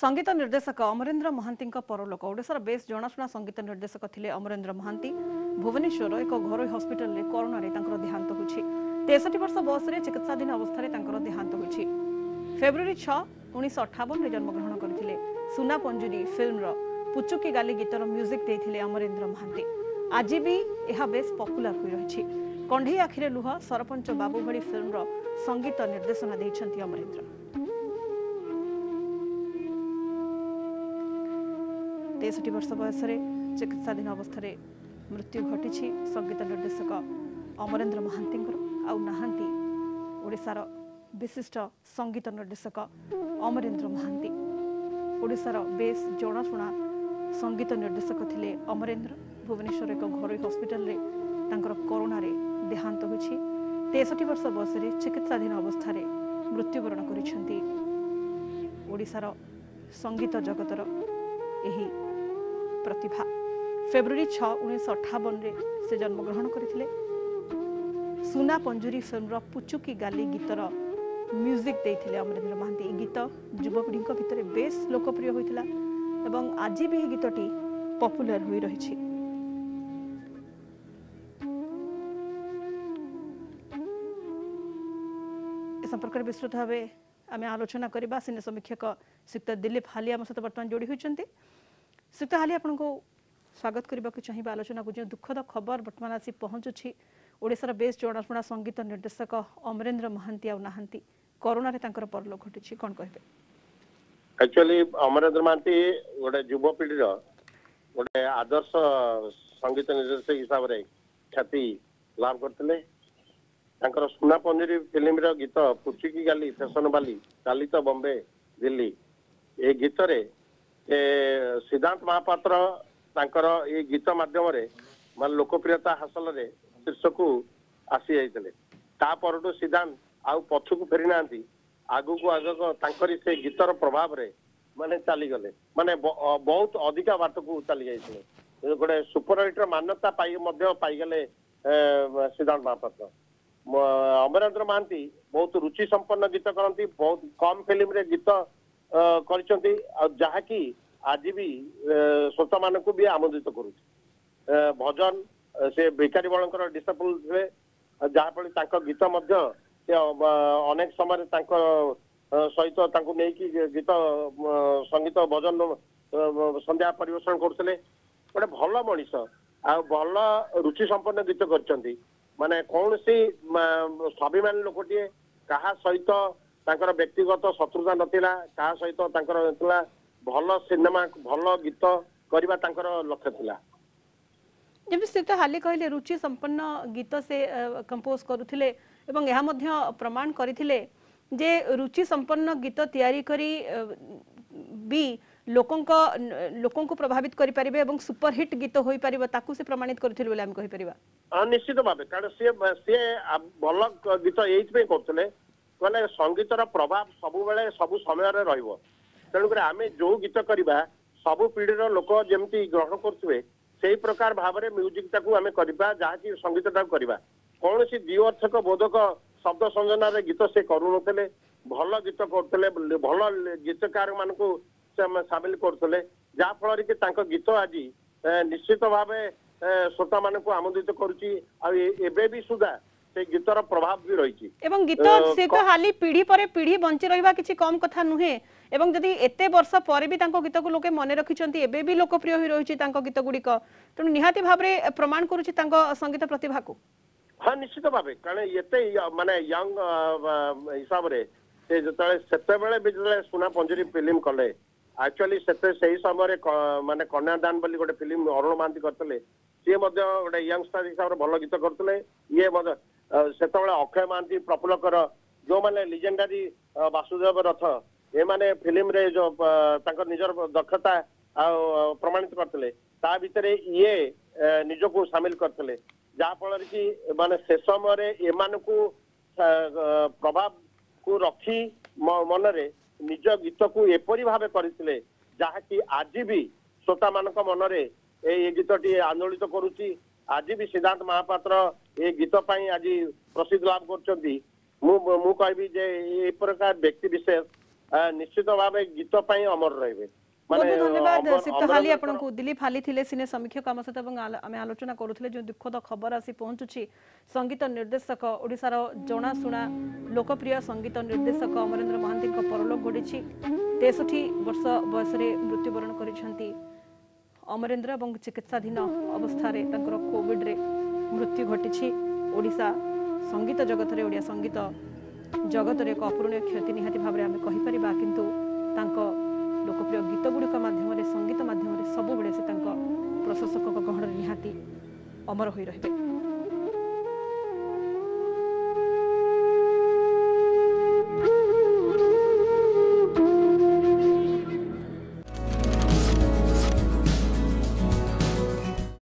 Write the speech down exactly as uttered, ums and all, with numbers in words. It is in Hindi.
संगीत निर्देशक अमरेन्द्र मोहंती परलोक। ओडिशार बेस जनाशुना संगीत निर्देशक थिले अमरेन्द्र मोहंती। भुवनेश्वर एक घरोई हस्पिटाल कोरोन देहांत होछि। तेसठ वर्ष बयस चिकित्साधीन अवस्था देहांत होछि। फेब्रुआरी छह उन्नीस अठावन जन्मग्रहण करथिले। सुना पंजुरी फिल्मर पुचुकी गाली गीतर म्यूजिक देथिले अमरेन्द्र मोहंती। आज भी यह बेस पॉपुलर होई रहिछि। कंढी आखिरे लुहा सरपंच बाबूभा फिल्मर संगीत निर्देशना देइछन्ती अमरेन्द्र। तेसठ वर्ष बयस चिकित्साधीन अवस्था मृत्यु घटी। संगीत निर्देशक अमरेन्द्र मोहंती नहांती ओडिशार विशिष्ट संगीत निर्देशक अमरेन्द्र मोहंती। ओडिशार बेस जनाशुना संगीत निर्देशक थिले अमरेन्द्र। भुवनेश्वर एक घरोई हस्पिटाल कोरोन देहांत होछि। तेसठ वर्ष बयस चिकित्साधीन अवस्था मृत्युवरण करिसेंती ओडिशार संगीत जगतर एही प्रतिभा। फेब्रुआरी छह उन्नीस अठावन से जन्मग्रहण करथिले। सुना पंजुरी फिल्मर पुचुकी गाली गीतर म्यूजिक देथिले अमरेन्द्र मोहंती। गीत युवपीढ़ी भितर बेस लोकप्रिय होइतिला एवं आज भी गीतटी पॉपुलर होई रहिछि। ए संपर्क में विस्तृत भावे आम आलोचना करवा सिने समीक्षक श्रीयुक्त दिलीप हाली आम सहित बर्तमान जोड़ी होती। श्रीयुक्त हाली आपन को स्वागत करने को चाहिए आलोचना को। जो दुखद खबर बर्तमान आसी पहुंचुछि ओडिशार बेस जनाशुना संगीत निर्देशक अमरेन्द्र मोहंती आ नहांती कोरोना रे तांकर परलोक घटी। कौन कहबे? एक्चुअली अमरेन्द्र मोहंती गोटे युवा पीढ़ीर गोटे आदर्श संगीत निर्देशक हिसाब से ख्याति लाभ करथिले। तांकर सुना पंजुरी फिल्म गीत पुचुकी गाली फेसन बाली काली तो बम्बे दिल्ली ये गीत सिद्धांत महापात्र तांकर ये गीत माध्यम मान लोकप्रियता हासिल रे शीर्षक आसी जाइतिले। ता परटू सिद्धांत आउ पछकु फेरी नांती। आगु को आगक तांकरी से गीतर प्रभाव रे माने चली गले माने बहुत अधिका बात को चली जाइतिले। गोटे सुपरहिटर मान्यता पाई मध्य पाई गले सिद्धांत महापात्र। अमरेन्द्र मोहंती बहुत रुचि संपन्न गीत करती। बहुत कम फिल्म रे गीत करचंती जहा की आज भी श्रोता मान को भी आमोदित करूछ। भजन से भिखारी बलकर डिसिपल थे जहाँफल गीत अनेक समय सहित गीत संगीत भजन संध्या परिवेषण करते। गोटे भल मनीष आ भल रुचि संपन्न गीत करचंती माने कौन सी स्वाभिमान लोकटे क्या सहित व्यक्तिगत शत्रुता नाला क्या सहित भल सिनेमा भल गीत करने लक्ष्य था। जब श्रीयुक्त हाली कहले रुचि संपन्न गीत से कंपोज करुथिले एवं यह मध्य प्रमाण करथिले जे रुचि संपन्न गीत तैयारी करी भी लोकों को लोकों को प्रभावित करि परिबे एवं सुपरहिट गीत होई परिबे ताकू से प्रमाणित करथिले बोले हम कहि परिबा। आ निश्चित भाबे कारण से से भल गीत एई पे करथले माने संगीतर प्रभाव सब बेले सब समय रे रहइबो। तेणु करे आमे जो गीत करिबा सब पीढ़ीर लोक जेमती ग्रहण करथुवे सेही प्रकार भाव में म्यूजिक ताकू आमे करिबा जहाकी संगीत ताकू करिबा। कोनोसी द्विअर्थक बोधक शब्द संजना रे गीत से करूनथले। भल गीत करथले भल गीतकार मानको सामिल करथले जहा फल कि तांको गीत आज निश्चित भाव श्रोता मान को आमोदित करुची। एबे भी सुधा से गीतर प्रभाव भी रही एवं गीत से तो हाली पीढ़ी पर पीढ़ी बंची रहिबा किछि कम कथा नुहे। एवं जदि एते वर्ष पर भी तांको गीत को लोके मने रखिछंती एबे भी लोकप्रिय होई रहिछि तांको गीत गुडी को। तो निहाती भाव रे प्रमाण करूची तांको संगीत प्रतिभा को। हां निश्चित भाबे कारण एते माने यंग हिसाब रे से जतले सेतेबेले बिजले सुना पंजुरी फिल्म कले एक्चुअली से सही समय माने कर्णदान बोली गोटे फिल्म अरुणमांद करते सी गोटे यंगस्टार हिसाब से भल गीत करते। ये से अक्षय महांती प्रफुल्लकर जो माने लेजेंडरी वासुदेव रथ ये माने फिल्म रे जो निजर दक्षता प्रमाणित करते भितर ये निज को सामिल करते जहाँफल कि माने से समय एमान को प्रभाव को रखी मनरे निज गीत को एपरी भाव करते जहाँकि आज भी श्रोता मान मनरे ये गीत टी आंदोलित करुच्ची। आज भी सिद्धांत महापात्र ये गीत आज प्रसिद्ध लाभ कर। प्रकार व्यक्ति विशेष निश्चित भाव गीत अमर रही। धन्यवाद सिद्धांत हाली आपको दिलीप हाली थिले सिने समीक्षक आम सहित आम आलोचना करूले जो दुखद खबर आसी पहुंचुछि संगीत निर्देशक ओडिशार जनाशुना लोकप्रिय संगीत निर्देशक अमरेन्द्र मोहंती परलोक घटी तेसठी वर्ष बयस मृत्युबरण करिसेंती अमरेन्द्र एवं चिकित्साधीन अवस्था कोविड रे मृत्यु घटी। ओडिशा संगीत जगत रे ओडिया संगीत जगत रे एक अपूरणीय क्षति निहाती भाबरे आमे कहि परिबा किंतु तांको लोकप्रिय गीत गुड़िक माध्यम रे संगीत माध्यम रे सबुबले से तांको प्रशंसक गहन निहाती अमर होई रहबे।